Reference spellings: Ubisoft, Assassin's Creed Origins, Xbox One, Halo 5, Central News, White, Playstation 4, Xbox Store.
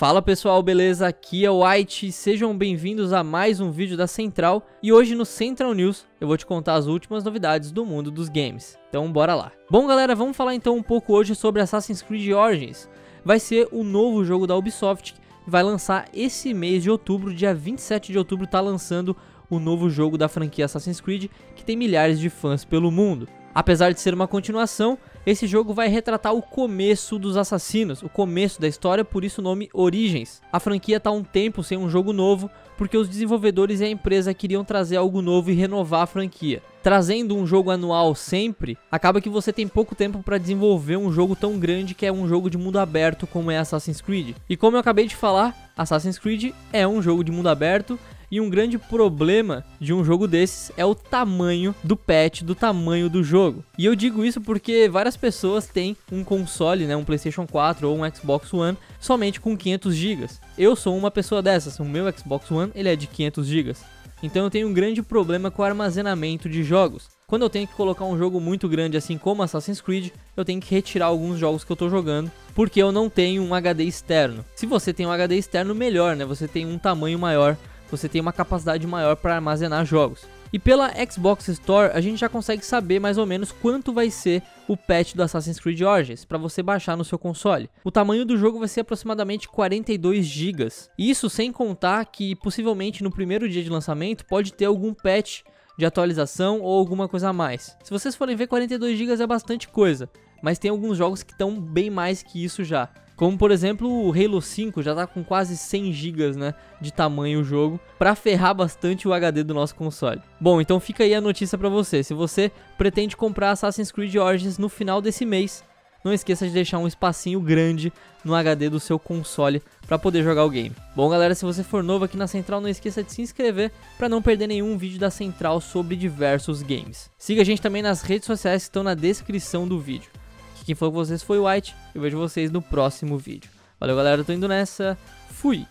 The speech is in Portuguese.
Fala pessoal, beleza? Aqui é o White, sejam bem-vindos a mais um vídeo da Central e hoje no Central News eu vou te contar as últimas novidades do mundo dos games, então bora lá. Bom galera, vamos falar então um pouco hoje sobre Assassin's Creed Origins, vai ser o novo jogo da Ubisoft, vai lançar esse mês de outubro, dia 27 de outubro tá lançando o novo jogo da franquia Assassin's Creed que tem milhares de fãs pelo mundo. Apesar de ser uma continuação, esse jogo vai retratar o começo dos assassinos, o começo da história, por isso o nome Origins. A franquia está há um tempo sem um jogo novo, porque os desenvolvedores e a empresa queriam trazer algo novo e renovar a franquia. Trazendo um jogo anual sempre, acaba que você tem pouco tempo para desenvolver um jogo tão grande que é um jogo de mundo aberto como é Assassin's Creed. E como eu acabei de falar, Assassin's Creed é um jogo de mundo aberto, e um grande problema de um jogo desses é o tamanho do patch, do tamanho do jogo. E eu digo isso porque várias pessoas têm um console, né, um Playstation 4 ou um Xbox One, somente com 500 GB. Eu sou uma pessoa dessas, o meu Xbox One ele é de 500 GB. Então eu tenho um grande problema com o armazenamento de jogos. Quando eu tenho que colocar um jogo muito grande assim como Assassin's Creed, eu tenho que retirar alguns jogos que eu tô jogando, porque eu não tenho um HD externo. Se você tem um HD externo, melhor, né? Você tem um tamanho maior, você tem uma capacidade maior para armazenar jogos. E pela Xbox Store, a gente já consegue saber mais ou menos quanto vai ser o patch do Assassin's Creed Origins para você baixar no seu console. O tamanho do jogo vai ser aproximadamente 42 GB. Isso sem contar que possivelmente no primeiro dia de lançamento pode ter algum patch de atualização ou alguma coisa a mais. Se vocês forem ver, 42 GB é bastante coisa, mas tem alguns jogos que estão bem mais que isso já. Como por exemplo o Halo 5 já tá com quase 100 GB, né, de tamanho o jogo, para ferrar bastante o HD do nosso console. Bom, então fica aí a notícia para você, se você pretende comprar Assassin's Creed Origins no final desse mês, não esqueça de deixar um espacinho grande no HD do seu console para poder jogar o game. Bom galera, se você for novo aqui na Central, não esqueça de se inscrever para não perder nenhum vídeo da Central sobre diversos games. Siga a gente também nas redes sociais que estão na descrição do vídeo. Quem falou com vocês foi o White, eu vejo vocês no próximo vídeo. Valeu galera, eu tô indo nessa, fui!